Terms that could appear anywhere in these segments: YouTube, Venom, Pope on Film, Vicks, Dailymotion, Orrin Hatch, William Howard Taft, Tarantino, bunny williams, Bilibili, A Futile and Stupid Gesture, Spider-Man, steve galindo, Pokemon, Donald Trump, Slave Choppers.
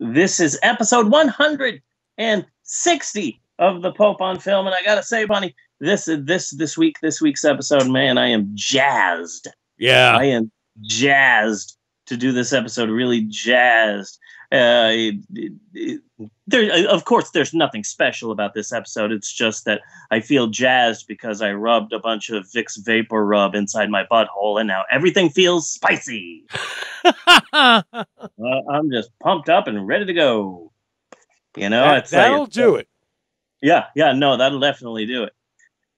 This is episode 160 of the Pope on Film, and I gotta say, Bonnie, this week's episode, man, I am jazzed. Yeah, I am jazzed to do this episode. Really jazzed. Of course, there's nothing special about this episode. It's just that I feel jazzed because I rubbed a bunch of Vicks Vapor Rub inside my butthole, and now everything feels spicy. I'm just pumped up and ready to go. You know, that'll do it. Yeah, no, that'll definitely do it.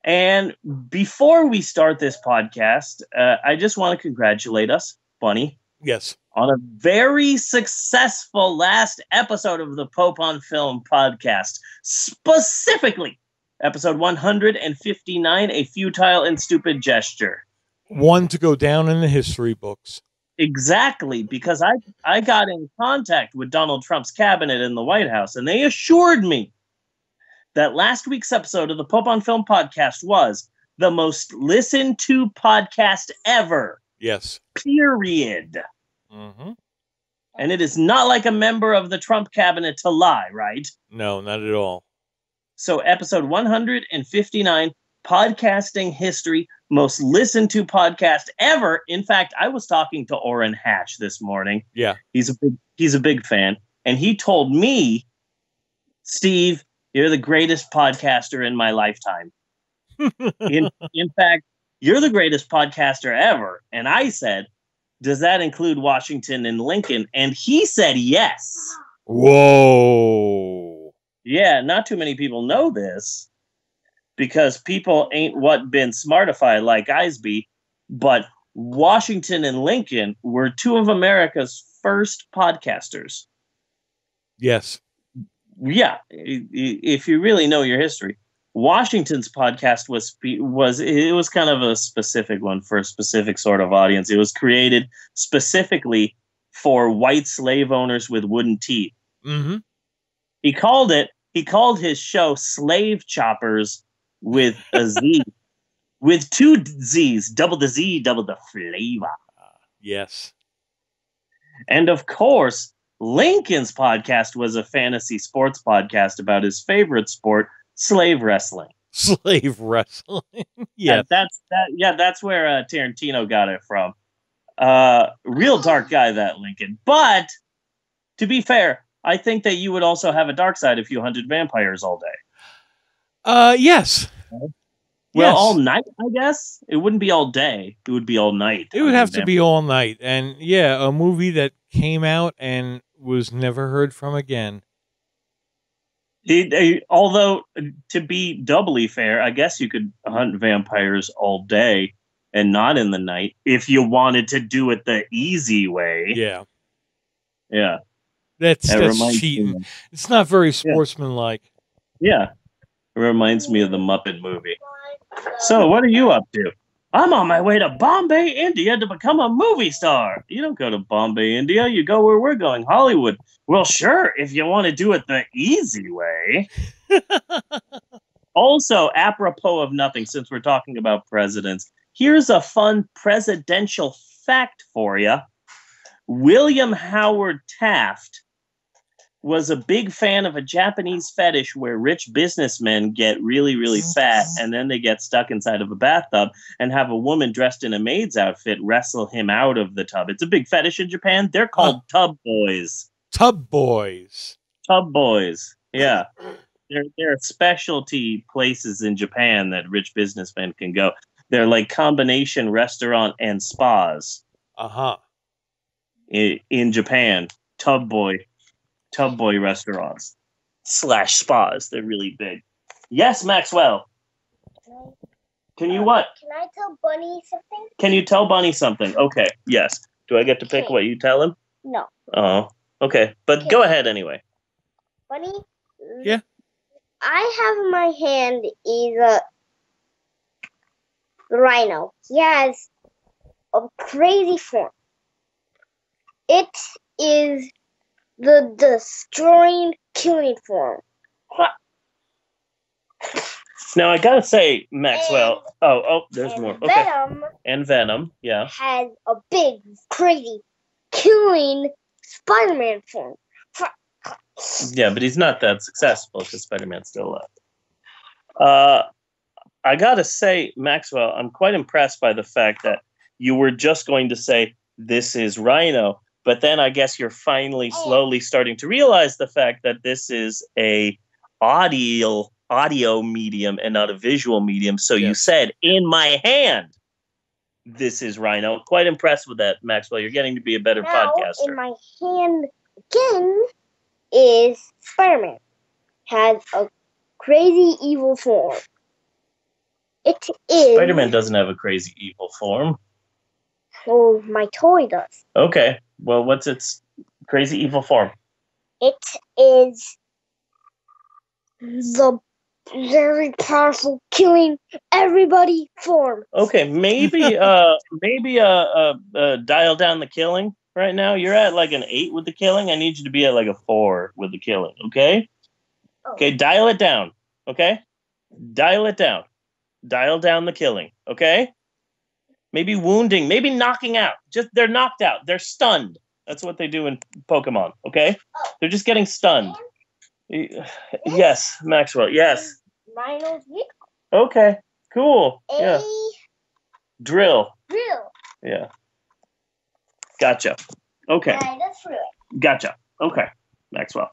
And before we start this podcast, I just want to congratulate us, Bunny. Yes. On a very successful last episode of the Pope on Film podcast, specifically episode 159, A Futile and Stupid Gesture. One to go down in the history books. Exactly, because I got in contact with Donald Trump's cabinet in the White House, and they assured me that last week's episode of the Pope on Film podcast was the most listened to podcast ever. Yes. Period. Mm-hmm. And it is not like a member of the Trump cabinet to lie, right? No, not at all. So episode 159, podcasting history, most listened to podcast ever. In fact, I was talking to Orrin Hatch this morning. Yeah. He's a big fan. And he told me, Steve, you're the greatest podcaster in my lifetime. In fact, you're the greatest podcaster ever. And I said, does that include Washington and Lincoln? And he said yes. Whoa. Yeah, not too many people know this because people ain't what been smartified like Isby, but Washington and Lincoln were two of America's first podcasters. Yes. Yeah, if you really know your history. Washington's podcast was kind of a specific one for a specific sort of audience. It was created specifically for white slave owners with wooden teeth. Mm-hmm. He called his show Slave Choppers with a Z, with two Z's, double the Z, double the flavor. Yes. And of course, Lincoln's podcast was a fantasy sports podcast about his favorite sport, slave wrestling. Yeah, and that's where Tarantino got it from. Real dark guy, that Lincoln. But to be fair, I think that you would also have a dark side if you hunted vampires all day. Yes. Okay. Well, yes. All night, I guess. It wouldn't be all day. It would be all night. It would have to be all night. And yeah, a movie that came out and was never heard from again. Although, to be doubly fair, I guess you could hunt vampires all day and not in the night if you wanted to do it the easy way. Yeah. Yeah. That's cheating. It's not very sportsmanlike. Yeah. It reminds me of the Muppet movie. So, what are you up to? I'm on my way to Bombay, India to become a movie star. You don't go to Bombay, India. You go where we're going, Hollywood. Well, sure, if you want to do it the easy way. Also, apropos of nothing, since we're talking about presidents, here's a fun presidential fact for you. William Howard Taft was a big fan of a Japanese fetish where rich businessmen get really, really fat and then they get stuck inside of a bathtub and have a woman dressed in a maid's outfit wrestle him out of the tub. It's a big fetish in Japan. They're called tub boys. Tub boys. Tub boys. Yeah. They're specialty places in Japan that rich businessmen can go. They're like combination restaurant and spas. Uh-huh. In Japan. Tub boy restaurants / spas. They're really big. Yes, Maxwell. Can I tell Bunny something? Can you tell Bunny something? Okay, yes. Do I get to pick what you tell him? No. Oh, okay. But go ahead anyway. Bunny? Yeah? I have in my hand is a rhino. He has a crazy form. It is the destroying, killing form. Now, I gotta say, Maxwell. There's more. Okay. Venom, yeah. Has a big, crazy, killing Spider-Man form. Yeah, but he's not that successful because Spider-Man's still left. I gotta say, Maxwell, I'm quite impressed by the fact that you were just going to say, this is Rhino, but then I guess you're finally slowly starting to realize the fact that this is a audio medium and not a visual medium. So yes. You said, in my hand, this is Rhino. Quite impressed with that, Maxwell. You're getting to be a better podcaster. In my hand again is Spider-Man. Has a crazy evil form. It is... Spider-Man doesn't have a crazy evil form. Well, my toy does. Okay. Well, what's its crazy evil form? It is the very powerful killing everybody form. Okay, maybe dial down the killing right now. You're at like an 8 with the killing. I need you to be at like a 4 with the killing, okay? Oh. Okay, dial it down, okay? Dial it down. Dial down the killing, okay? Maybe wounding, maybe knocking out. Just they're knocked out. They're stunned. That's what they do in Pokemon, okay? Oh. They're just getting stunned. Yes, Maxwell, yes. Rhino's vehicle. Okay, cool. Yeah. Drill. Drill. Yeah. Gotcha. Okay. Gotcha. Okay, Maxwell.